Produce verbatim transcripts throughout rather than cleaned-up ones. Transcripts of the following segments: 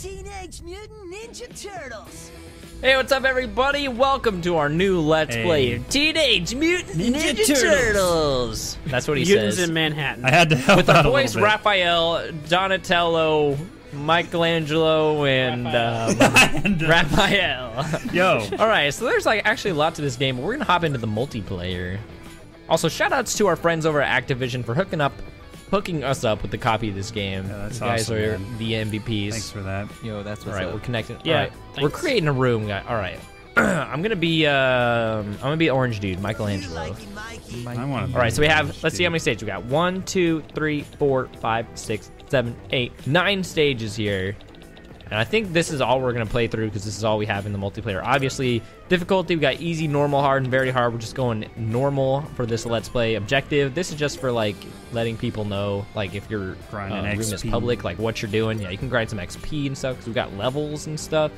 Teenage Mutant Ninja Turtles. Hey, what's up, everybody? Welcome to our new Let's hey. Play of Teenage Mutant Ninja, Ninja Turtles. Turtles. That's what he Mutants says. Mutants in Manhattan. I had to help with the voice. Raphael, Donatello, Michelangelo, and Raphael. Um, and, uh, Raphael. Yo. All right, so there's like actually a lot to this game, but we're gonna hop into the multiplayer. Also, shoutouts to our friends over at Activision for hooking up. hooking us up with the copy of this game. Yeah, that's you guys awesome, are man. the M V Ps. Thanks for that. Yo, that's what's All right, up. We're connecting. Yeah, All right, we're creating a room, guys. All right. I'm going to be uh, I'm going to be orange dude, Michelangelo. Mikey, Mikey. I want to All right, so we have orange let's dude. see how many stages we got. One, two, three, four, five, six, seven, eight, nine stages here. And I think this is all we're going to play through because this is all we have in the multiplayer. Obviously, difficulty, we got easy, normal, hard, and very hard. We're just going normal for this Let's Play. Objective, this is just for, like, letting people know, like, if your uh, room is public, like, what you're doing. Yeah, you can grind some X P and stuff because we've got levels and stuff.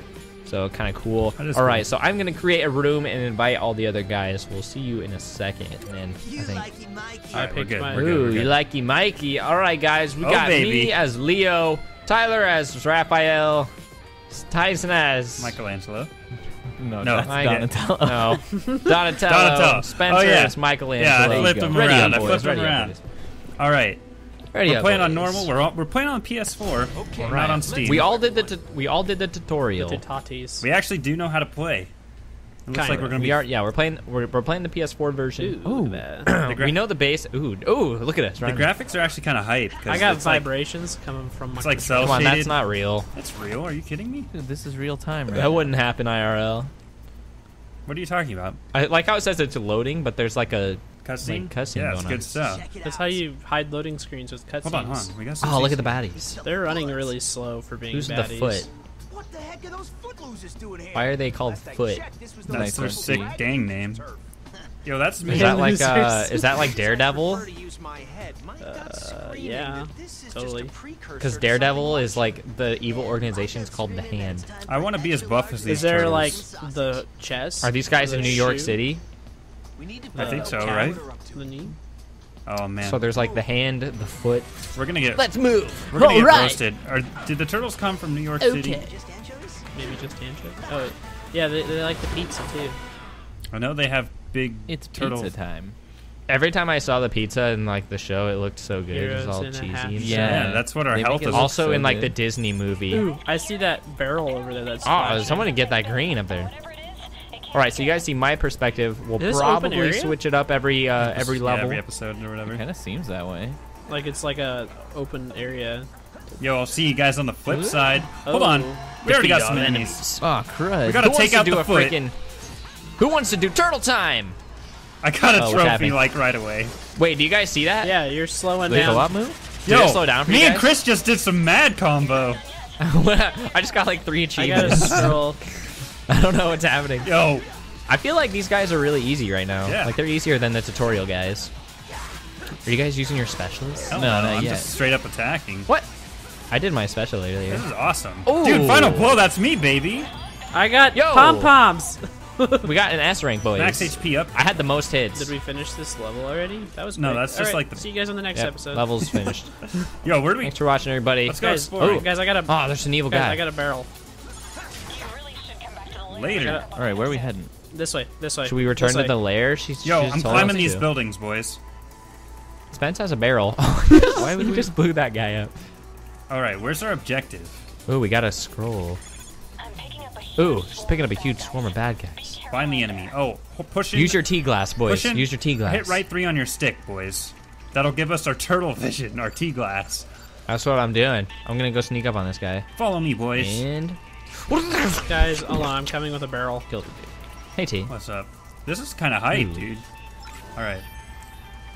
So, kind of cool. All right, so I'm going to create a room and invite all the other guys. We'll see you in a second. And you I think... likey Mikey. All right, we're good. We're good. Ooh, you likey Mikey. All right, guys, we oh, got baby. me as Leo. Tyler as Raphael, Tyson as Michelangelo. No, no, Donatello. No. Donatello. Donatello. Spencer oh, yeah. as Michelangelo. Yeah, I flipped him around. I flipped him around. All right. Ready we're up, playing boys. on normal. We're all, we're playing on P S four. Okay. We're right. not on Steam. We all did the we all did the tutorial. The tutatis. We actually do know how to play. It looks kind like of. we're gonna be. We are, yeah, we're playing. We're, we're playing the P S four version. Ooh, the we know the base. Ooh, ooh, look at this. The graphics are actually kind of hype. I got vibrations like, coming from. My it's like cell Come on, that's not real. That's real. Are you kidding me? Dude, this is real time. Right? That wouldn't happen I R L. What are you talking about? I like how it says it's loading, but there's like a cutscene. Like, cutscene yeah, it's good on. stuff. That's how you hide loading screens with cutscenes. Hold on, hold on. We got some oh, look at the baddies. They're running really slow for being Who's baddies. Who's the foot? What the heck are those Footloosers doing here? Why are they called Foot? That's their sick gang name. Yo, that's me. Is that like uh, is that like Daredevil? Uh, yeah, totally. Because Daredevil is like the evil organization is called the Hand. I want to be as buff as these. Is there like the chest? Are these guys in New York City? I think so, right? The knee. Oh man! So there's like the hand, the foot. We're gonna get. Let's move. We're gonna All get right. roasted. Are, did the turtles come from New York okay. City? Maybe just anchovies. Oh, yeah. They, they like the pizza too. I know they have big. It's turtles. Pizza time. Every time I saw the pizza in like the show, it looked so good. Heroes it was all cheesy. And yeah. yeah, that's what our they health is. Also so in like good. the Disney movie. Ooh, I see that barrel over there. That's. Oh, someone to get that green up there. All right, so you guys see my perspective. We'll probably switch it up every uh, every level, yeah, every episode or whatever. Kind of seems that way. Like it's like a open area. Yo, I'll see you guys on the flip Ooh. side. Oh. Hold on, we, we already got some enemies. Oh crud! We gotta Who take out to do the a foot. Freaking... Who wants to do turtle time? I got a oh, trophy like right away. Wait, do you guys see that? Yeah, you're slowing Wait, down. Go move? Yo, slow down. For me you guys? and Chris just did some mad combo. I just got like three achievements. I got a I don't know what's happening. Yo, I feel like these guys are really easy right now. Yeah. Like they're easier than the tutorial guys. Are you guys using your specials? No, no, I'm yet. just straight up attacking. What? I did my special earlier. This is awesome. Ooh. Dude, final blow, that's me, baby. I got Yo. pom poms. We got an S rank, boys. Max H P up. I had the most hits. Did we finish this level already? That was great. No, that's All just right, like the. See you guys on the next yep, episode. Level's finished. Yo, where do we? Thanks for watching, everybody. Let's guys, go. Oh, guys, I got a. Oh, there's an evil guys, guy. I got a barrel. Later. All right, where are we heading? This way. This way. Should we return to the lair? She's, Yo, she's I'm climbing these buildings, boys. Spence has a barrel. Why would we just blew that guy up? All right, where's our objective? Ooh, we got a scroll. I'm picking up a huge Ooh, she's picking up a huge swarm of bad guys. Find the enemy. Oh, push in. Use your tea glass, boys. Use your tea glass. Hit right three on your stick, boys. That'll give us our turtle vision, our tea glass. That's what I'm doing. I'm gonna go sneak up on this guy. Follow me, boys. And. Guys, hold on, I'm coming with a barrel. Killed the dude. Hey, T. What's up? This is kind of hype, Ooh. dude. All right.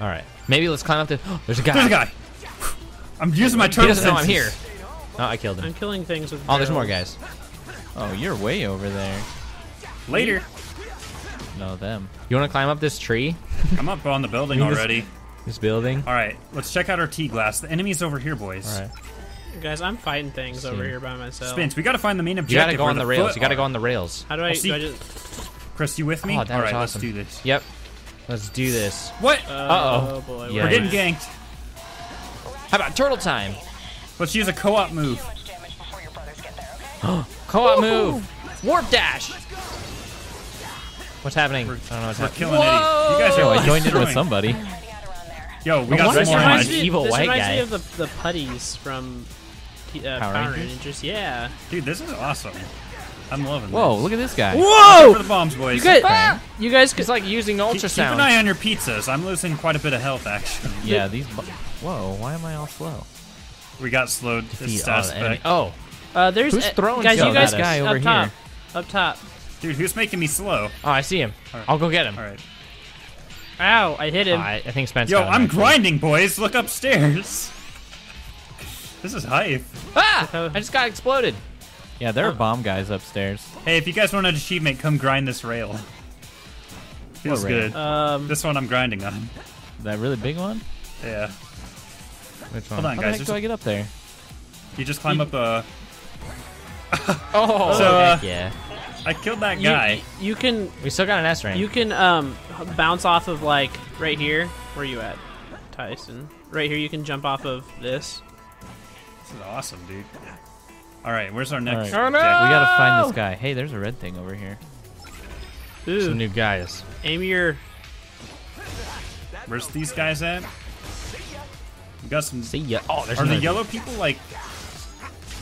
All right. Maybe let's climb up the... There's a guy. There's a guy. I'm using my turtle He doesn't senses. know I'm here. Oh, I killed him. I'm killing things with barrels. Oh, there's more guys. Oh, you're way over there. Later. No, them. You want to climb up this tree? I'm up on the building already. This, this building? All right. Let's check out our tea glass. The enemy's over here, boys. All right. Guys, I'm fighting things over here by myself. Spence, we gotta find the main objective. You gotta go on the, the rails. You gotta go on the rails. How do I, do I just... Chris, you with me? Oh, All right, awesome. let's do this. Yep. Let's do this. What? Uh-oh. Uh oh boy. Yes. We're getting ganked. How about turtle time? Let's use a co-op move. Co-op move. Warp dash. What's happening? We're, I don't know what's we're happening. Killing Eddie. You guys are like, I joined in with somebody. Yo, we got some more evil white guy. This reminds me of the, the putties from uh, Power, Power Rangers. Rangers. Yeah. Dude, this is awesome. I'm loving Whoa, this. Look at this guy. Whoa! For the bombs, boys. You guys, ah! you guys could, like, using ultrasound. Keep, keep an eye on your pizzas. I'm losing quite a bit of health, actually. Yeah, these... Whoa, why am I all slow? We got slowed. Oh. Uh, there's who's throwing guys, you guys, guy over up here. Top. Up top. Dude, who's making me slow? Oh, I see him. Right. I'll go get him. All right. Ow, I hit him. Uh, I think Spencer. Yo, I'm grinding, thing. boys. Look upstairs. This is hype. Ah! I just got exploded. Yeah, there are bomb guys upstairs. Hey, if you guys want an achievement, come grind this rail. Feels rail? good. Um, this one I'm grinding on. That really big one? Yeah. Which one? Hold on, How guys. How do I get up there? You just climb you... up a... oh, so, uh, yeah. I killed that guy. You, you can... We still got an S rank. You can um, bounce off of, like, right here. Where are you at, Tyson? Right here, you can jump off of this. This is awesome, dude. All right, where's our next? Right. Oh, no! We gotta find this guy. Hey, there's a red thing over here. Ooh. Some new guys. Aim your. Where's these guys at? We got some. See ya. Oh, there's. Are the yellow people like?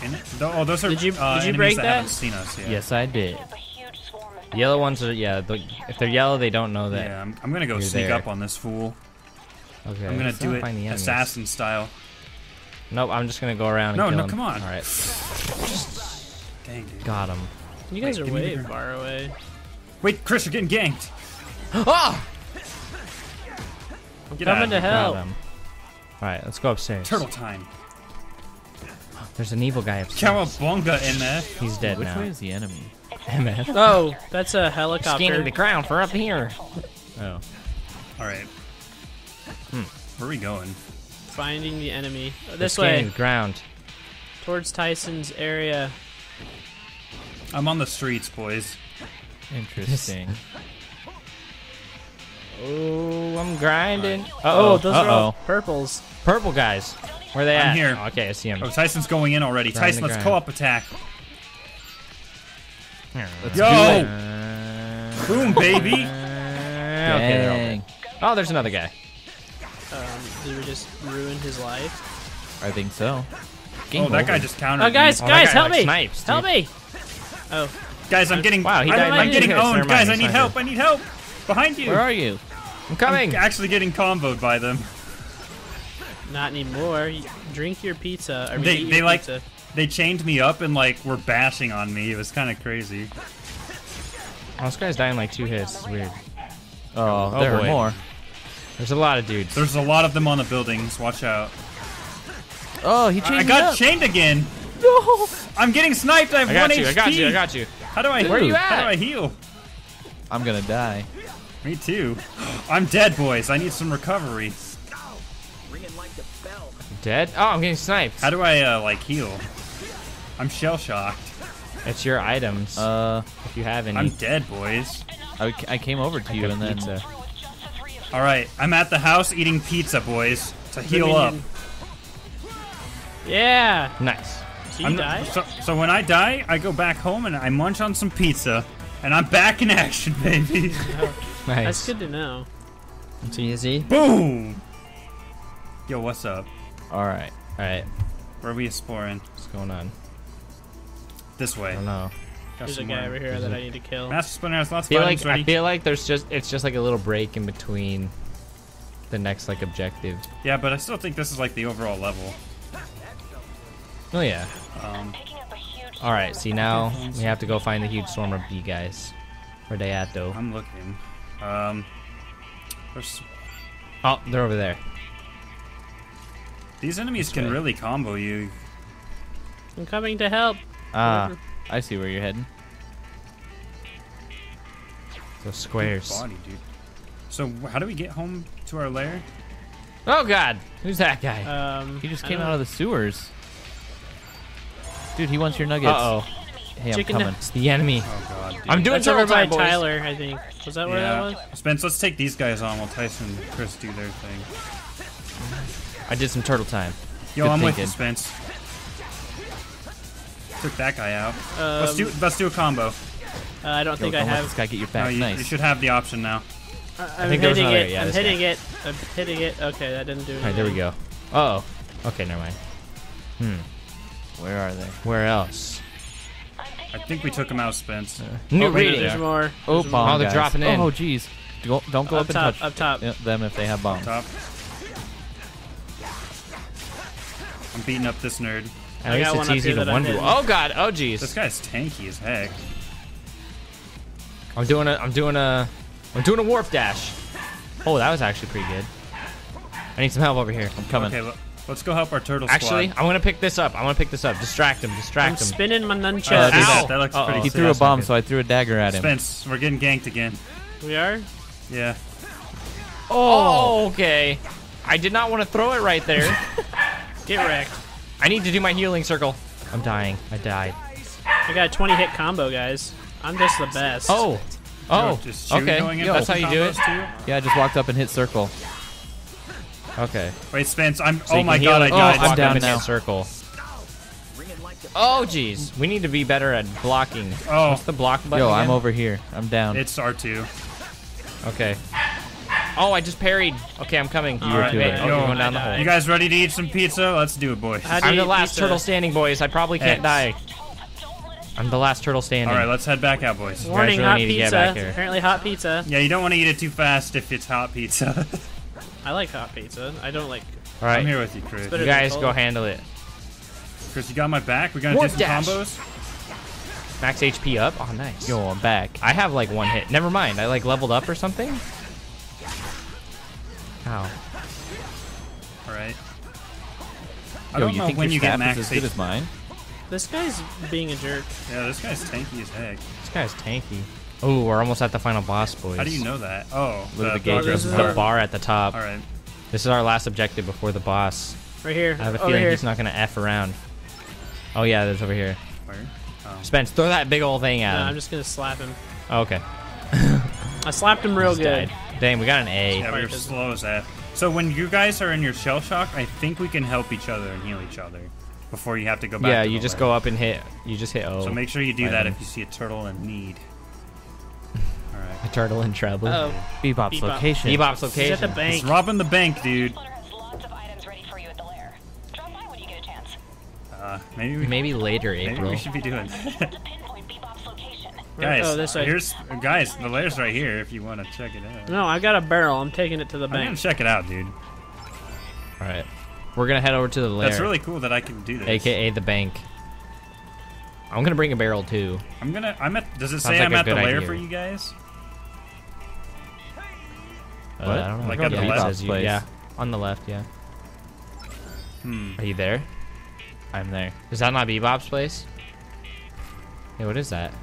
In it? Oh, those are. Did you, uh, did you break that? that haven't seen us yet. Yes, I did. The yellow ones are yeah. The, if they're yellow, they don't know that. Yeah, I'm, I'm gonna go sneak there. up on this fool. Okay. I'm gonna do it assassin style. Nope, I'm just gonna go around and no, kill no, him. No, no, come on. All right. Dang, dude. Got him. You guys Wait, are way far away. Wait, Chris, you're getting ganked. Oh! Get coming to hell. All right, let's go upstairs. Turtle time. There's an evil guy upstairs. Cowabunga, M F. He's dead Which now. Which way is the enemy? M F. Oh, that's a helicopter. Scanning the ground for up here. Oh. All right. Hmm. Where are we going? Finding the enemy. Oh, this way. Ground. Towards Tyson's area. I'm on the streets, boys. Interesting. Oh, I'm grinding. Right. Uh-oh, oh, those uh-oh. are all purples. Purple guys. Where are they at? I'm here. Oh, okay, I see him. Oh, Tyson's going in already. Grind Tyson, let's co-op attack. Let's Yo! Boom, baby! Okay, oh, there's another guy. Um, did we just ruin his life? I think so. Game oh, that over. guy just countered. Oh, guys, me. guys, oh, guy, help like, me! Snipes, help me! Oh, guys, I'm getting. Wow, he died. I'm, I'm getting owned, mind, guys. I need help. Here. I need help. Behind you. Where are you? I'm coming. I'm actually getting comboed by them. Not anymore. Drink your pizza. Or they, they your like, pizza. they chained me up and like were bashing on me. It was kind of crazy. Oh, this guy's dying like two hits. It's weird. Oh, oh there boy. are more. There's a lot of dudes. There's a lot of them on the buildings. Watch out. Oh, he chained I, I got up. chained again. No. I'm getting sniped. I have I got one you, H P. I got you. I got you. How do I Dude, where you at? How do I heal? I'm going to die. Me too. I'm dead, boys. I need some recovery. Dead? Oh, I'm getting sniped. How do I uh, like heal? I'm shell-shocked. It's your items. Uh, if you have any. I'm dead, boys. I, I came over to I you and then uh, all right, I'm at the house eating pizza, boys. To heal up. Yeah. Nice. So you I'm, die? So, so when I die, I go back home and I munch on some pizza, and I'm back in action, baby. Nice. That's good to know. It's easy. Boom. Yo, what's up? All right, all right. Where are we exploring? What's going on? This way. I don't know. Got there's a guy over here there's that a... I need to kill. Master Splinter has lots of items ready. I feel like there's just it's just like a little break in between the next like objective. Yeah, but I still think this is like the overall level. Oh yeah. Um, all right. See now we have to go find the huge swarm of bee guys. Where they at though? I'm looking. Um. There's... Oh, they're over there. These enemies That's can right. really combo you. I'm coming to help. Ah. Uh, I see where you're heading. Those squares. Body, dude. So how do we get home to our lair? Oh God, who's that guy? Um, he just came out know. of the sewers. Dude, he wants your nuggets. Uh oh. Hey, Chicken I'm coming. It's the enemy. Oh God, dude. I'm doing something by Tyler, I think. Was that where yeah. that was? Spence, let's take these guys on while Tyson and Chris do their thing. I did some turtle time. Yo, Good I'm thinking. with you, Spence. Took that guy out. Um, let's do let's do a combo. Uh, I don't Yo, think don't I let have. This guy get your back. No, you, nice. You should have the option now. Uh, I'm I think hitting another, it. Yeah, I'm hitting guy. it. I'm hitting it. Okay, that didn't do anything. All right, there we go. Uh oh. Okay, never mind. Hmm. Where are they? Where else? I think we took him out, Spence. Uh, New oh, reading. There's more. Oh, there's bomb. More. Oh, they're dropping in. Oh, jeez. Don't go up, up and top, touch up top. them if they have bombs. Up top. I'm beating up this nerd. At I least got it's one easy to one do. Oh god. Oh jeez. This guy's tanky as heck. I'm doing a. I'm doing a. I'm doing a warp dash. Oh, that was actually pretty good. I need some help over here. I'm coming. Okay, well, let's go help our turtle squad. Actually, I want to pick this up. I want to pick this up. Distract him. Distract I'm him. Spinning my nunchucks. Uh, that, that looks uh -oh. pretty. He threw a bomb, so I threw a dagger at him. Spence, we're getting ganked again. We are. Yeah. Oh, oh okay. I did not want to throw it right there. Get wrecked. I need to do my healing circle. I'm dying. I died. I got a twenty hit combo, guys. I'm just the best. Oh. Oh. Yo, okay. Yo, that's how you do it. Too? Yeah, I just walked up and hit circle. Okay. Wait, Spence. I'm. So oh my god, I died. Oh, I'm down now. Circle. Oh jeez. We need to be better at blocking. Oh. What's the block button? Yo, again? I'm over here. I'm down. It's R two. Okay. Oh, I just parried. Okay, I'm coming. You, right, okay, yo, going down the hole. You guys ready to eat some pizza? Let's do it, boys. Do I'm the last pizza? turtle standing, boys. I probably can't X. die. I'm the last turtle standing. All right, let's head back out, boys. Warning, really hot pizza. Apparently hot pizza. Yeah, you don't want to eat it too fast if it's hot pizza. I like hot pizza. I don't like... All right. I'm here with you, Chris. You guys go handle it. Chris, you got my back? We're going to do some dash. combos? Max H P up? Oh, nice. Yo, I'm back. I have like one hit. Never mind. I like leveled up or something? Ow. Alright. I Yo, don't you know think when you get max as good as mine? This guy's being a jerk. Yeah, this guy's tanky as heck. This guy's tanky. Oh, we're almost at the final boss, boys. How do you know that? Oh, Look the, the, this is the our... bar at the top. Alright. This is our last objective before the boss. Right here. I have a feeling here. he's not going to F around. Oh, yeah, that's over here. Where? Oh. Spence, throw that big old thing at no, him. I'm just going to slap him. Oh, okay. I slapped him real He's good. Died. Dang, we got an A. Yeah, we were slow as that. So when you guys are in your shell shock, I think we can help each other and heal each other before you have to go back. Yeah, to you just level. go up and hit. You just hit O. So make sure you do right. that if you see a turtle in need. All right. A turtle in trouble. Uh oh, Bebop's Bebop. location. Bebop's location. He's at the bank. He's robbing the bank, dude. Uh, maybe we, maybe later, maybe April. We should be doing. Guys, oh, this here's, guys, the lair's right here if you want to check it out. No, I got a barrel. I'm taking it to the bank. I'm gonna check it out, dude. All right. We're going to head over to the lair. That's really cool that I can do this. A K A the bank. I'm going to bring a barrel, too. I'm going to... I'm at. Does it Sounds say like I'm at the lair idea. for you guys? What? Uh, I don't know. Like, like on the left? You, yeah. On the left, yeah. Hmm. Are you there? I'm there. Is that not Bebop's place? Hey, what is that?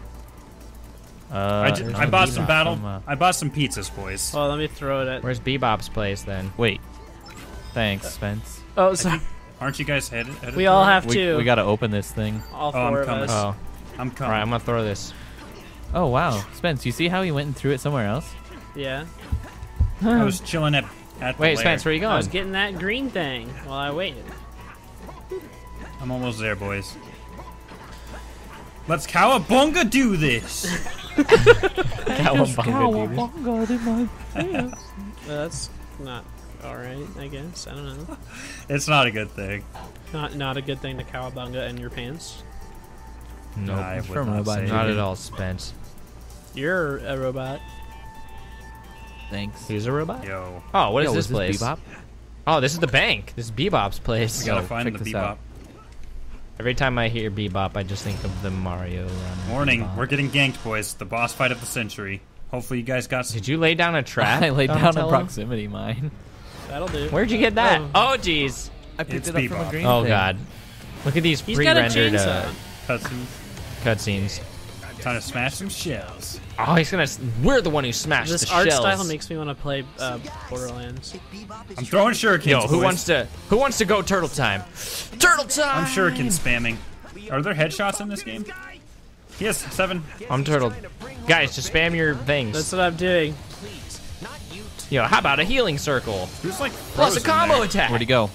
Uh, I, just, I bought Bebop some battle. From, uh, I bought some pizzas, boys. Oh, let me throw it at. Where's Bebop's place then? Wait. Thanks, Spence. Oh, sorry. Think, aren't you guys headed? headed we all have we, to. We gotta open this thing. All four oh, I'm of coming. us. Oh, I'm coming. All right, I'm gonna throw this. Oh wow, Spence, you see how he went and threw it somewhere else? Yeah. I was chilling at. at Wait, the Spence, where are you going? I was getting that green thing while I waited. I'm almost there, boys. Let's cowabunga do this! Cowabunga do this. Well, that's not alright, I guess. I don't know. It's not a good thing. Not not a good thing to cowabunga in your pants? No, nope. I'm from robot. Not at all, Spence. You're a robot. Thanks. He's a robot? Yo. Oh, what Yo, is this, this place? Bebop? Oh, this is the bank. This is Bebop's place. We gotta so, find the Bebop. Out. Every time I hear Bebop, I just think of the Mario run. Morning, we're getting ganked, boys. The boss fight of the century. Hopefully you guys got some... Did you lay down a trap? I laid down a proximity mine. That'll do. Where'd you get that? Oh, jeez. Oh, I picked it's it up Bebop. from a green Oh, thing. God. Look at these pre-rendered uh, cutscenes. Cutscenes. Time to smash some shells. Oh, he's gonna... We're the one who smashed this the shells. This art style makes me want to play uh, Borderlands. I'm throwing shurikens. Yo, who boys. wants to... Who wants to go turtle time? Turtle time! I'm shuriken spamming. Are there headshots in this game? Yes, seven. I'm turtled. Guys, just spam your things. That's what I'm doing. Yo, how about a healing circle? Who's like Plus a combo there. attack. Where'd he go?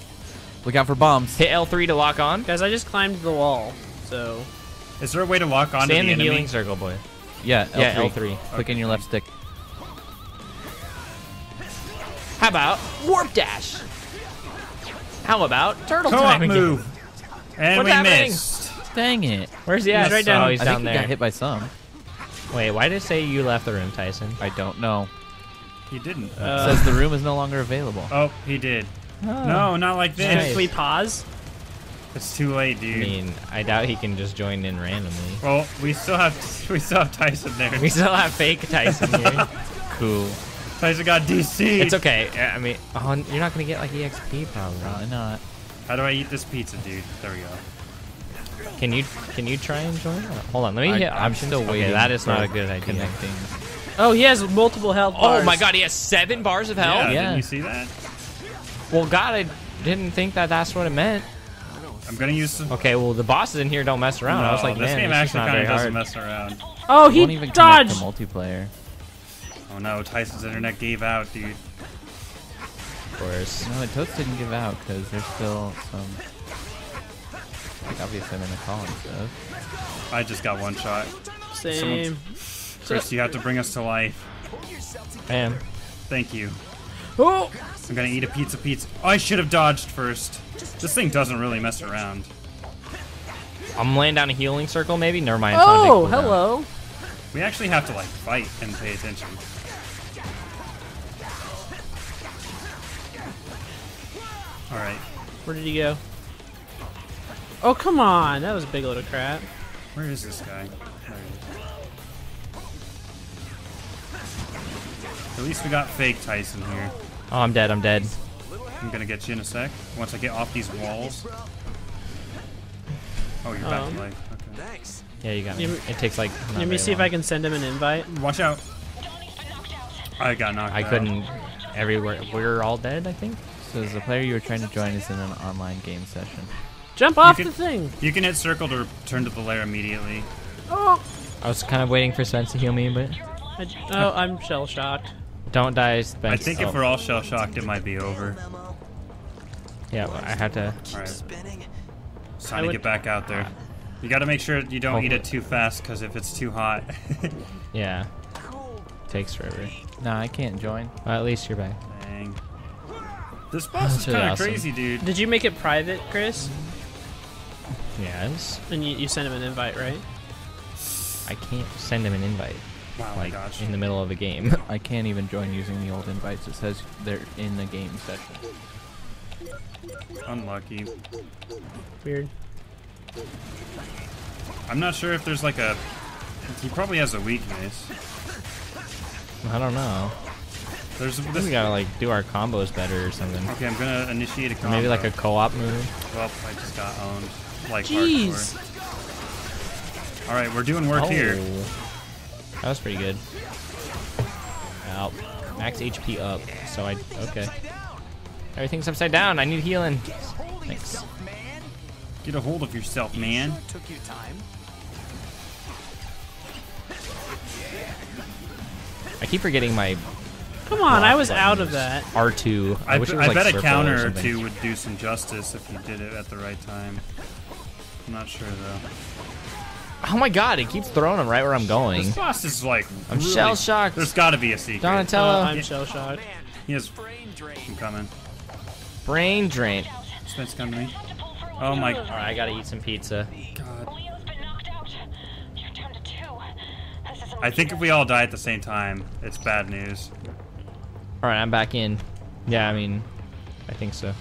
Look out for bombs. Hit L three to lock on. Guys, I just climbed the wall, so... Is there a way to lock onto Stay the, the enemy? Healing circle, boy. Yeah, L three. Yeah, L three. Okay. Click in your left stick. How about warp dash? How about turtle time again? Move. And What's we happening? missed. Dang it! Where's he at? Right down. Oh, he's I down think there. He got hit by some. Wait, why did it say you left the room, Tyson? I don't know. He didn't. Uh, it says the room is no longer available. Oh, he did. Oh. No, not like this. Nice. Can we pause? It's too late, dude. I mean, I doubt he can just join in randomly. Well, we still have we still have Tyson there. We still have fake Tyson here. Cool. Tyson got D C. It's okay. I mean, oh, you're not gonna get like E X P probably. Probably not. How do I eat this pizza, dude? There we go. Can you can you try and join? Hold on, let me I, hit I'm options. still waiting. Okay, that is not a good idea. Connecting. Oh, he has multiple health bars. Oh my God, he has seven bars of health. Yeah, yeah. Didn't you see that? Well, God, I didn't think that that's what it meant. I'm gonna use some. Okay, well the bosses in here don't mess around. No, I was like, this man, game actually kind of doesn't hard. mess around. Oh, he even dodged. To multiplayer. Oh no, Tyson's internet gave out, dude. Of course. No, it totes didn't give out because there's still some. Like obviously I'm in the call and stuff. I just got one shot. Same. Someone's... Chris, you have to bring us to life. Bam. Thank you. Oh! I'm gonna eat a pizza pizza. Oh, I should have dodged first. This thing doesn't really mess around. I'm laying down a healing circle, maybe? Never mind. Oh, hello. Down. We actually have to, like, fight and pay attention. Alright. Where did he go? Oh, come on. That was a big load of crap. Where is this guy? At least we got fake Tyson here. Oh, I'm dead. I'm dead. I'm gonna get you in a sec. Once I get off these walls. Oh, you're um, back to life. Okay. Thanks. Yeah, you got me. It takes like. Let me see long. if I can send him an invite. Watch out! I got knocked. I out. couldn't. Everywhere. We're all dead, I think. So the player you were trying to join is in an online game session. Jump off can, the thing. You can hit circle to return to the lair immediately. Oh. I was kind of waiting for Spence to heal me, but. I, oh, I'm shell shocked. Don't die, Spencer. I think oh. if we're all shell shocked, it might be over. Yeah, well, I have to. All right. It's time I to would... get back out there. You got to make sure you don't Hopefully. eat it too fast, because if it's too hot, yeah, takes forever. No, I can't join. Well, at least you're back. Dang. This boss That's is really kind of awesome. crazy, dude. Did you make it private, Chris? Yes. And you, you sent him an invite, right? I can't send him an invite. Wow, like, gosh. in the middle of a game. I can't even join using the old invites. It says they're in the game session. Unlucky. Weird. I'm not sure if there's like a... He probably has a weakness. I don't know. There's. This... We gotta like do our combos better or something. Okay, I'm gonna initiate a combo. Maybe like a co-op move. Well, I just got owned. Like Jeez. hardcore. Alright, we're doing work oh. here. That was pretty good. Ow. Max H P up, so I... Okay. Everything's upside down. I need healing. Thanks. Get a hold of yourself, man. I keep forgetting my... Come on, I was out of that. R two. I, I, wish it was I like bet a counter or, or two would do some justice if you did it at the right time. I'm not sure, though. Oh my God! It keeps throwing him right where I'm going. This boss is like I'm really, shell shocked. There's got to be a secret. Donatello, uh, I'm yeah. shell shocked. He has brain drain. I'm coming. Brain drain. Spence, come to me. Oh my! All right, I gotta eat some pizza. God. I think if we all die at the same time, it's bad news. All right, I'm back in. Yeah, I mean, I think so.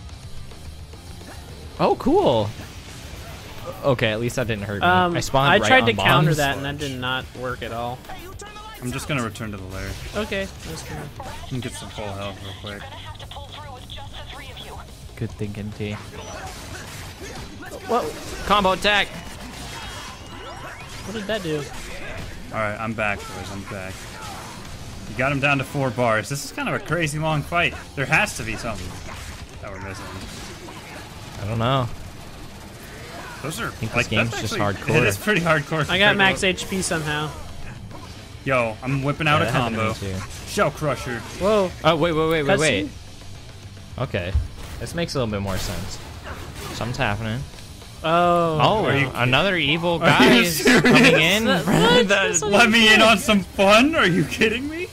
Oh, cool. Okay, at least that didn't hurt me. Um, I spawned I right tried on to bombs. counter that, and that did not work at all. I'm just gonna return to the lair. Okay. You can get some full health real quick. Good thinking, T. Whoa! Combo attack! What did that do? Alright, I'm back, boys. I'm back. You got him down to four bars. This is kind of a crazy long fight. There has to be something that we're missing. I don't know. Those are, I think like, this game's actually, just hardcore. It is pretty hardcore. I got max H P somehow. Yo, I'm whipping out yeah, a combo. Shell Crusher. Whoa. Oh, wait, wait, wait, wait, wait. Okay. This makes a little bit more sense. Something's happening. Oh, oh no. Are you, another evil guy is coming in. That, that, that, let me in on some fun. Are you kidding me?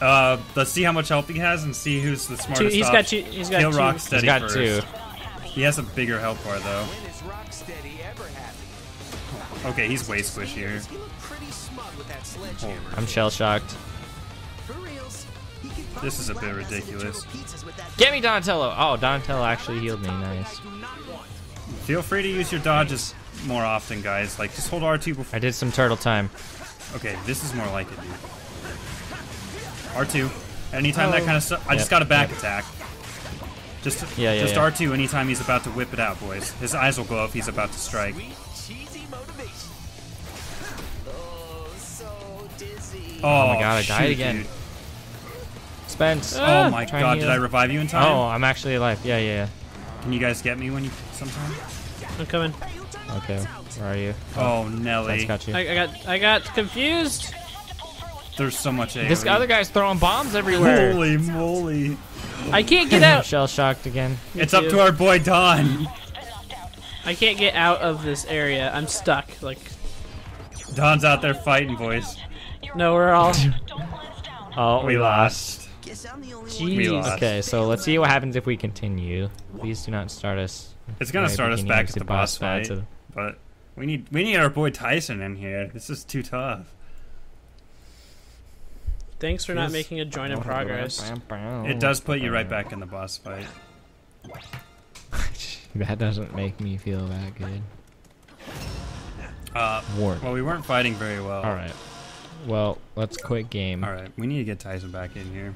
Uh, let's see how much health he has and see who's the smartest. Two, he's off. got two. He's got Kill two. Rocksteady he's got first. two. He has a bigger health bar though. Okay, he's way squishier. I'm shell shocked. This is a bit ridiculous. Get me Donatello! Oh, Donatello actually healed me. Nice. Feel free to use your dodges more often, guys. Like, just hold R two before. I did some turtle time. Okay, this is more like it, dude. R two. Anytime oh. that kind of stuff. I yep, just got a back yep. attack. Just, yeah, yeah, just yeah. R two anytime he's about to whip it out, boys. His eyes will glow if he's about to strike. Oh, oh my god, I died shoot, again. Dude. Spence. Ah, oh my god, did I revive you in time? Oh, I'm actually alive. Yeah, yeah, yeah. Can you guys get me when you sometime? I'm coming. Okay, where are you? Oh, oh Nelly. Got you. I, I got I got confused. There's so much A O E. This other guy's throwing bombs everywhere. Holy moly. I can't get out. Shell shocked again. Me it's too. Up to our boy Don. I can't get out of this area. I'm stuck. Like Don's out there fighting, boys. No, we're all. Oh, we lost. Jeez. We lost. Okay, so let's see what happens if we continue. Please do not start us. It's gonna start us back at the boss fight, fight. But we need we need our boy Tyson in here. This is too tough. Thanks for not making a joint in progress. It does put you right back in the boss fight. That doesn't make me feel that good. Uh, Ward. Well, we weren't fighting very well. All right. Well, let's quit game. All right, we need to get Tyson back in here.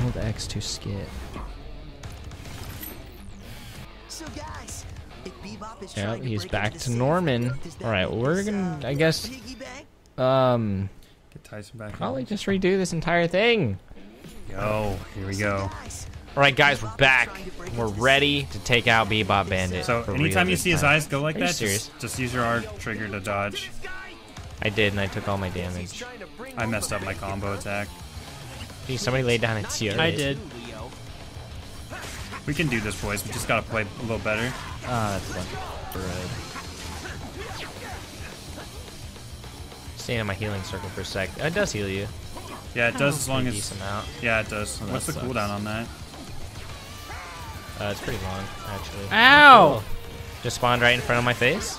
Hold X to skip. So guys, if Bebop is yep, he's back to Norman. All right, well, we're gonna, I guess, um, get Tyson back. Probably in. Just redo this entire thing. Yo, here we go. All right, guys, we're back. We're ready to take out Bebop Bandit. So anytime you see his eyes go like that, just, just use your R trigger to dodge. I did, and I took all my damage. I messed up my combo attack. Geez, somebody laid down a tier. I did. We can do this, boys. We just gotta play a little better. Ah, oh, that's good. Staying in my healing circle for a sec. It does heal you. Yeah, it does as long as... Amount. Yeah, it does. Oh, what's the sucks. cooldown on that? Uh, it's pretty long, actually. Ow! Cool. Just spawned right in front of my face.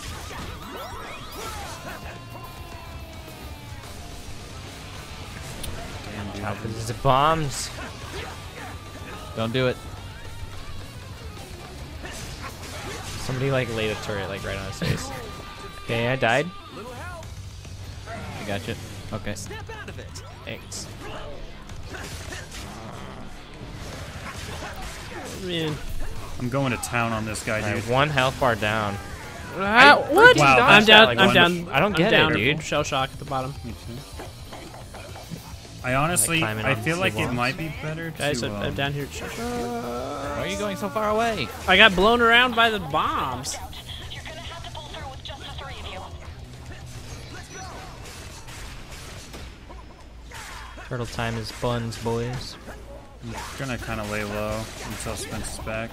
Out for the bombs. Don't do it. Somebody like laid a turret like right on his face. Okay, I died. I got you. Okay. Thanks. Oh, man. I'm going to town on this guy, dude. Right, one health bar down. I, what? Wow, I'm down. Like I'm down. I don't get I'm it, dude. Shell shock at the bottom. Me too. I honestly, like I feel like walls. It might be better to... Guys, I'm um, down here. Uh, Why are you going so far away? I got blown around by the bombs. Turtle time is buns, boys. I'm gonna kind of lay low until Spencer's back.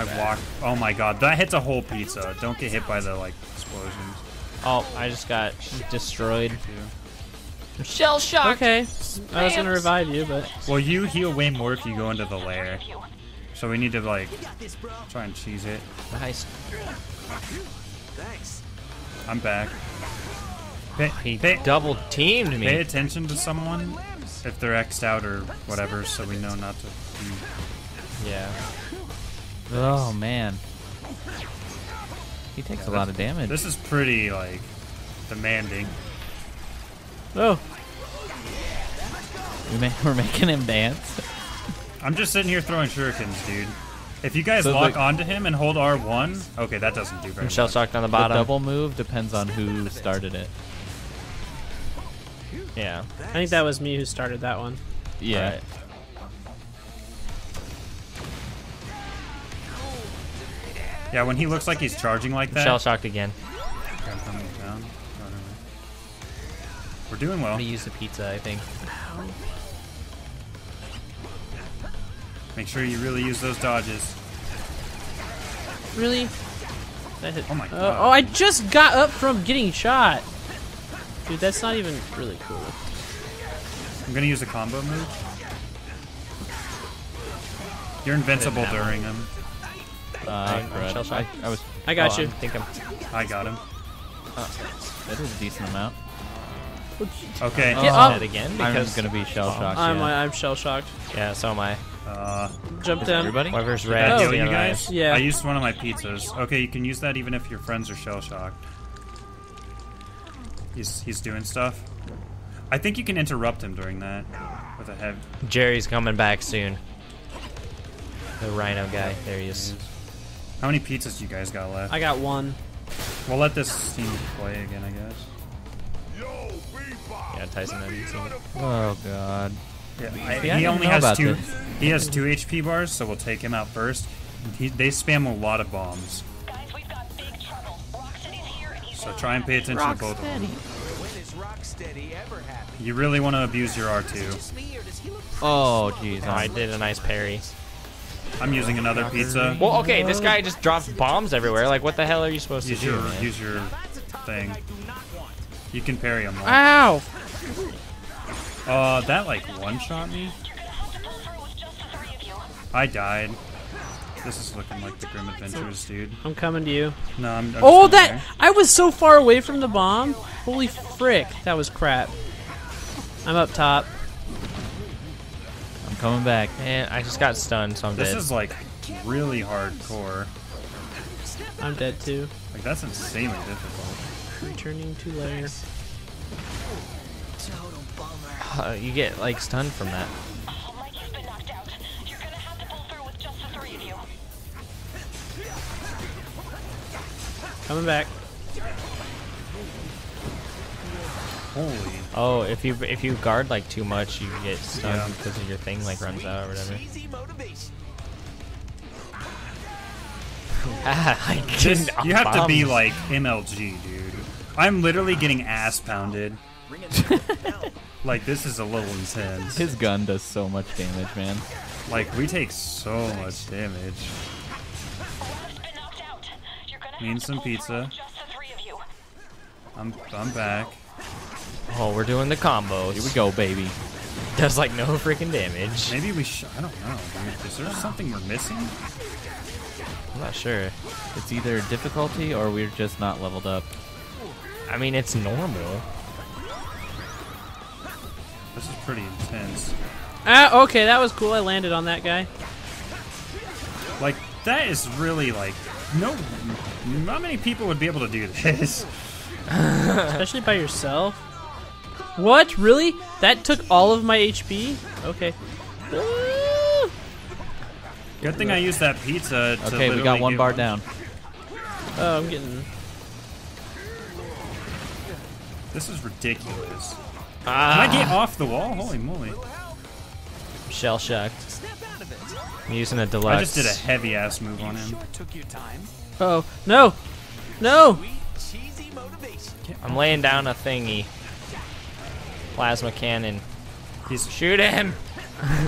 Right, I walked... Oh my god, that hits a whole pizza. Don't get hit by the, like, explosions. Oh, I just got destroyed. I'm shell shocked. Okay, Spams. I was gonna revive you, but well, you heal way more if you go into the lair. So we need to like try and cheese it. Nice. Thanks. I'm back. Pay, he pay, double teamed me. Pay attention to someone if they're X'd out or whatever, so we know not to. Be... Yeah. Oh man. He takes yeah, a lot of damage. This is pretty, like, demanding. Oh. We may, we're making him dance. I'm just sitting here throwing shurikens, dude. If you guys so lock the, onto him and hold R one... Okay, that doesn't do very much. Shell shocked on the bottom. The double move depends on who started it. Yeah. I think that was me who started that one. Yeah. Right. Yeah, when he looks like he's charging like that. Shell shocked again. We're doing well. I'm gonna use the pizza, I think. Make sure you really use those dodges. Really? That hit. Oh my god. Uh, oh, I just got up from getting shot. Dude, that's not even really cool. I'm gonna use a combo move. You're invincible during them. Uh, I, I, was, I got oh, you. I think I'm, I got him. Oh, that is a decent amount. Okay. Get oh. up. Again because I'm gonna be shell shocked. I'm, yeah. I'm shell shocked. Yeah, so am I. Uh, Jump down. Everybody? Whoever's red. Oh, you guys? Yeah. I used one of my pizzas. Okay, you can use that even if your friends are shell shocked. He's he's doing stuff. I think you can interrupt him during that with a head. Jerry's coming back soon. The Rhino guy. There he is. How many pizzas do you guys got left? I got one. We'll let this team play again, I guess. Yeah, Tyson had eaten it. Oh god. Yeah, I, See, he only has two. This. He has two H P bars, so we'll take him out first. He, they spam a lot of bombs. Guys, we've got big trouble. Rocksteady's here and he's so try and pay attention Rocksteady. to both of them. You really want to abuse your R two. Oh jeez, oh, I did a nice parry. I'm using another pizza. Well, okay, this guy just drops bombs everywhere. Like, what the hell are you supposed use to your, do? Man? Use your thing. You can parry him. Like. Ow! Uh, that like one-shot me. I died. This is looking like the Grim Adventures, dude. I'm coming to you. No, I'm. I'm oh, that! There. I was so far away from the bomb. Holy frick! That was crap. I'm up top. I'm coming back. Man, I just got stunned, so I'm this dead. This is like really hardcore. I'm dead too. Like that's insanely difficult. Returning to layer. Uh, you get like stunned from that. Coming back. Holy. Oh, if you if you guard like too much, you get stunned yeah. because of your thing like runs out or whatever. I Just, you have bombs. to be like M L G, dude. I'm literally getting ass pounded. Like, this is a little intense. His gun does so much damage, man. Like, we take so much damage. Need some pizza. I'm, I'm back. Oh, we're doing the combos. Here we go, baby. Does, like, no freaking damage. Maybe we should... I don't know, dude. Is there something we're missing? I'm not sure. It's either difficulty or we're just not leveled up. I mean, it's normal. This is pretty intense. Ah, okay, that was cool. I landed on that guy. Like, that is really, like, no... Not many people would be able to do this. Especially by yourself. What? Really? That took all of my H P? Okay. Ooh. Good thing I used that pizza to Okay, we got one bar one. down. Oh, I'm getting... This is ridiculous. Ah. Can I get off the wall? Holy moly. Shell shocked. I'm using a deluxe. I just did a heavy ass move on him. Uh oh. No! No! I'm laying down a thingy. Plasma cannon. He's Shoot him!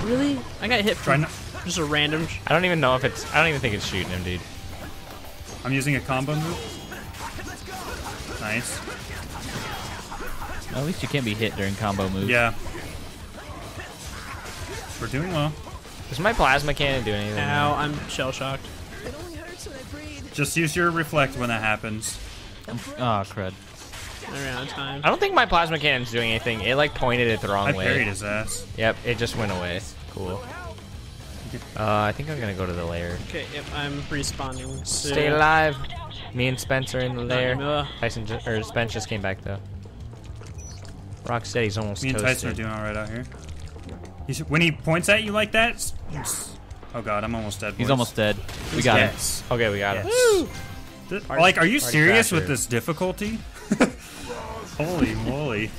Really? I got hit from just a random sh I don't even know if it's. I don't even think it's shooting him, dude. I'm using a combo move. Nice. Well, at least you can't be hit during combo moves. Yeah. We're doing well. Does my plasma cannon do anything? Now I'm shell shocked. It only hurts when I breathe. Just use your reflect when that happens. Oh crud. Around time. I don't think my plasma cannon's doing anything. It like pointed it the wrong I way. I parried his ass. Yep, it just went away. Cool. Uh, I think I'm gonna go to the lair. Okay, yep, I'm respawning. Soon. Stay alive. Me and Spencer in the lair. Tyson just, or Spence just came back though. Rocksteady's almost Me and toasted. Tyson are doing all right out here. He's, when he points at you like that, oh god, I'm almost dead. Boys. He's almost dead. We He's got yes. him. Okay, we got yes. him. This, party, like, are you serious with this difficulty? Holy moly!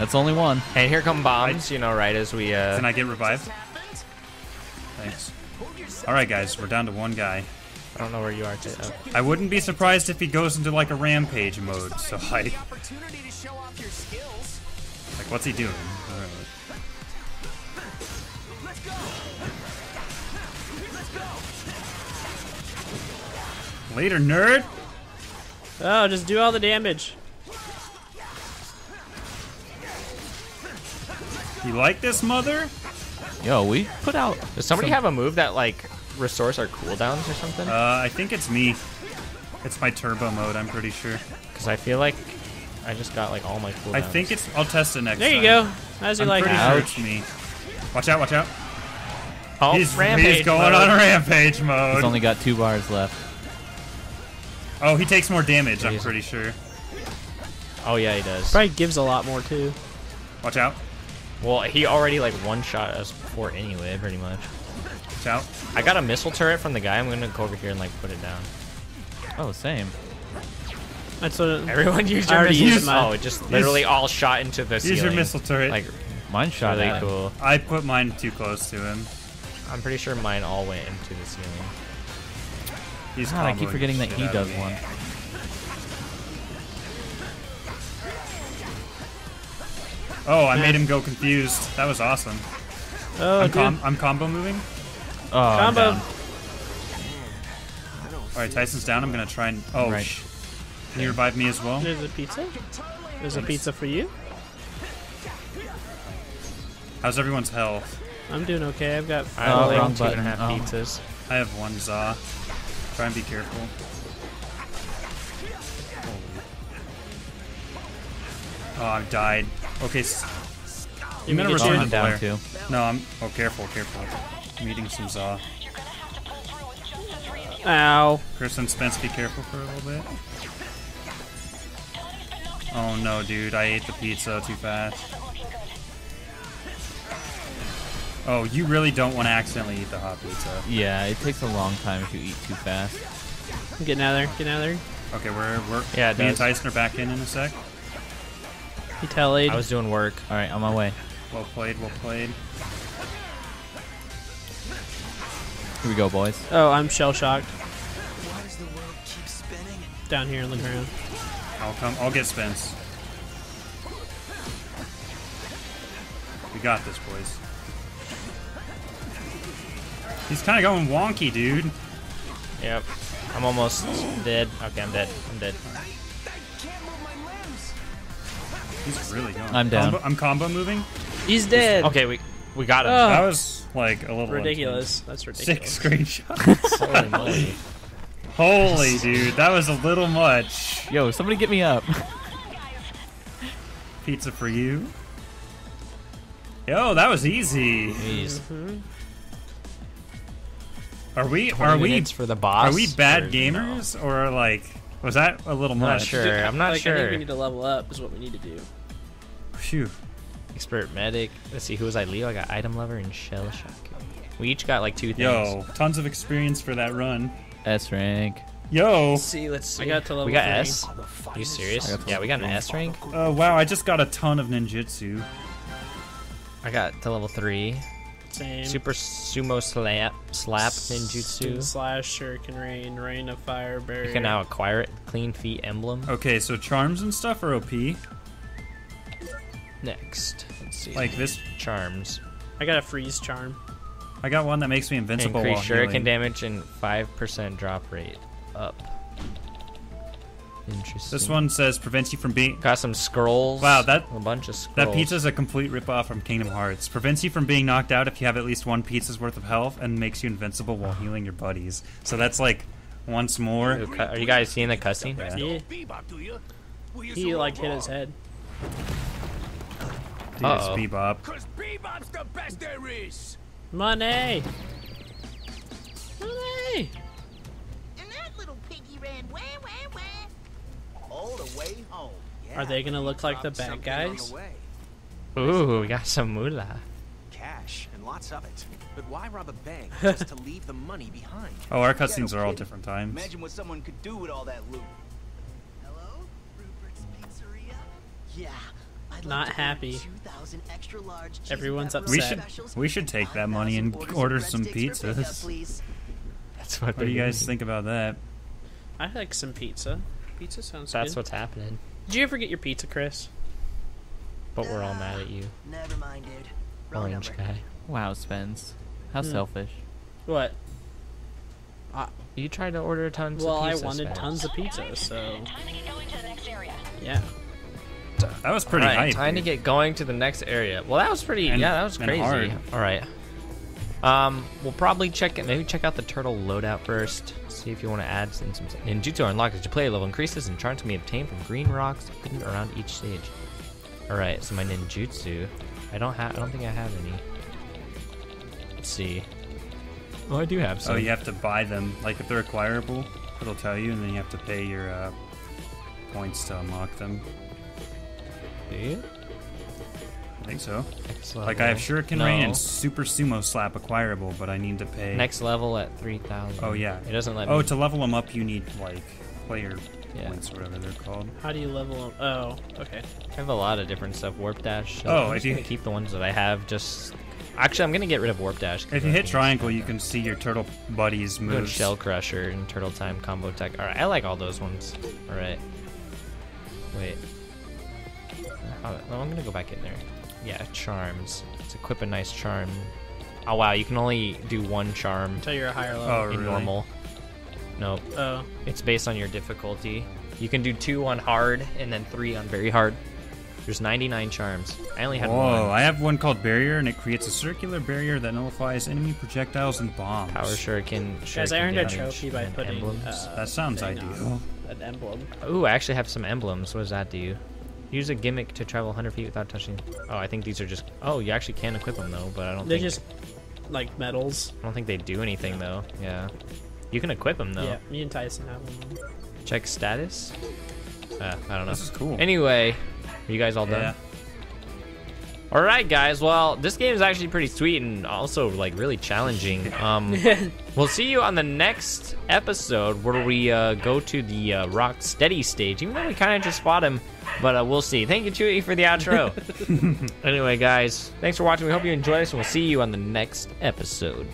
That's only one. Hey, here come bombs. You know, right as we. Uh... Can I get revived? Thanks. All right, guys, we're down to one guy. I don't know where you are. To, oh. I wouldn't be surprised if he goes into like a rampage mode. So I. Like, what's he doing? Let's go. Let's go. Later, nerd. Oh, just do all the damage. You like this, mother? Yo, we put out... Does somebody some... have a move that, like, restores our cooldowns or something? Uh, I think it's me. It's my turbo mode, I'm pretty sure. Because I feel like I just got, like, all my cooldowns. I think it's... I'll test it next there time. There you go. How's you like it? I'm pretty sure it's me. Watch out, watch out. Oh, he's, rampage he's going mode. on rampage mode. He's only got two bars left. Oh, he takes more damage, Jeez. I'm pretty sure. Oh, yeah, he does. Probably gives a lot more, too. Watch out. Well, he already like one-shot us before anyway, pretty much. Out. I got a missile turret from the guy. I'm gonna go over here and like put it down. Oh, same. That's what everyone used your missile. Used oh, it just literally use, all shot into the ceiling. Use your missile turret. Like mine shot really cool. I put mine too close to him. I'm pretty sure mine all went into the ceiling. He's God, I keep forgetting that he does one. Oh, I made him go confused. That was awesome. Oh, I'm, com I'm combo moving. Oh, combo. All right, Tyson's down. I'm gonna try and. Oh, right. sh can you revive me as well? There's a pizza. There's nice. a pizza for you. How's everyone's health? I'm doing okay. I've got. I only have two and a half oh. pizzas. I have one za. Try and be careful. Oh, I've died. Okay, you I'm gonna return to down too. No, I'm. Oh, careful, careful. I'm eating some za. Ow. Chris and Spence, be careful for a little bit. Oh no, dude, I ate the pizza too fast. Oh, you really don't want to accidentally eat the hot pizza. Yeah, it takes a long time if you eat too fast. I'm getting out of there. Getting out of there. Okay, we're we're. Yeah, me and Tyson are back in in a sec. He tallied. I was doing work. All right, on my way. Well played, well played. Here we go, boys. Oh, I'm shell-shocked. Why does the world keep spinning? Down here and look around. I'll come. I'll get Spence. We got this, boys. He's kind of going wonky, dude. Yep. I'm almost dead. Okay, I'm dead. I'm dead. He's really young. I'm down. Combo, I'm combo moving. He's dead. Okay, we we got him. Oh. That was like a little ridiculous. Intense. That's ridiculous. Six screenshots. Holy moly. Holy dude, that was a little much. Yo, somebody get me up. Pizza for you. Yo, that was easy. Mm-hmm. Are we? Are we? For the boss? Are we bad or gamers no? or like? Was that a little much? I'm not sure. I'm not like, sure. I think we need to level up. Is what we need to do. Phew. Expert medic. Let's see, who was I? Leo. I got item lover and shell shock. We each got like two things. Yo, tons of experience for that run. S rank. Yo. Let's see, let's see. I got to level. We got three. S. Are you serious? Yeah, we got an S rank. Oh uh, wow! I just got a ton of ninjutsu. I got to level three. Same. Super sumo slap, slap ninjutsu. Slash shuriken rain, rain of fire barrier. You can now acquire it. Clean feet emblem. Okay, so charms and stuff are O P. Next, let's see. Like this charms. I got a freeze charm. I got one that makes me invincible. Increase shuriken healing damage and five percent drop rate up. Interesting. This one says prevents you from being. Got some scrolls. Wow, that a bunch of scrolls. That pizza's a complete ripoff from Kingdom Hearts. Prevents you from being knocked out if you have at least one pizza's worth of health, and makes you invincible while healing your buddies. So that's like once more. Are you guys seeing the cussing? Yeah. Yeah. He like hit his head. Dude, uh-oh. It's Bebop. 'Cause Bebop's the best there is. Money. Money. And that little piggy ran way, way, way. All the way home. Yeah, are they gonna look like the bad guys? The Ooh, we got some moolah. Cash and lots of it. But why rob a bank just to leave the money behind? Oh, our cutscenes are all different times. Imagine what someone could do with all that loot. Hello, Rupert's Pizzeria. Yeah, I'd not happy. Extra large Everyone's upset. We should we should take that money and order some pizzas. Pizza, That's what. What do you guys mean. think about that? I like some pizza. Pizza sounds That's good. what's happening. Did you ever get your pizza, Chris? But we're all mad at you. Never mind, dude. Wrong Orange number. guy. Wow, Spence. How hmm. selfish. What? Uh, you tried to order tons well, of pizza. Well, I wanted Spence. tons of pizza, so... Time to get going to the next area. Yeah. That was pretty right, hype. Time dude. to get going to the next area. Well, that was pretty... And, yeah, that was crazy. Hard. All right. Um, we'll probably check it. Maybe check out the turtle loadout first. See if you want to add some. some Ninjutsu unlocked as your player level increases and charms can be obtained from green rocks hidden around each stage. All right, so my ninjutsu, I don't have. I don't think I have any. Let's see. Oh, I do have some. Oh, you have to buy them. Like if they're acquirable, it'll tell you, and then you have to pay your uh, points to unlock them. Do you? I think so. Excellent. Like I have Shuriken no. Rain and Super Sumo Slap acquirable, but I need to pay. Next level at three thousand. Oh yeah. It doesn't let. Oh, me... to level them up, you need like player yeah. points, whatever they're called. How do you level them? Oh, okay. I have a lot of different stuff. Warp Dash. So oh, I'm if you keep the ones that I have, just actually, I'm gonna get rid of Warp Dash. If you hit triangle, you can see your turtle buddies moves. Good Shell Crusher and Turtle Time Combo Tech. All right, I like all those ones. All right. Wait. Oh, I'm gonna go back in there. Yeah, charms. Let's equip a nice charm. Oh wow, you can only do one charm until you're a higher level. Oh, really? In normal. Nope. Oh. It's based on your difficulty. You can do two on hard and then three on very hard. There's ninety-nine charms. I only had Whoa, one. Whoa! I have one called Barrier, and it creates a circular barrier that nullifies enemy projectiles and bombs. Power Shuriken. shuriken Guys, I earned a trophy by putting emblems. Uh, that sounds ideal. An emblem. Ooh, I actually have some emblems. What does that do? Use a gimmick to travel one hundred feet without touching. Oh, I think these are just. Oh, you actually can equip them though, but I don't. They're think... just like medals. I don't think they do anything though. Yeah, you can equip them though. Yeah, me and Tyson have them. Check status. Uh, I don't know. This is cool. Anyway, are you guys all done? Yeah. All right, guys. Well, this game is actually pretty sweet and also like really challenging. Um, we'll see you on the next episode where we uh, go to the uh, Rock Steady stage. Even though we kind of just fought him. But uh, we'll see. Thank you, Chewy, for the outro. Anyway, guys, thanks for watching. We hope you enjoyed us, and we'll see you on the next episode.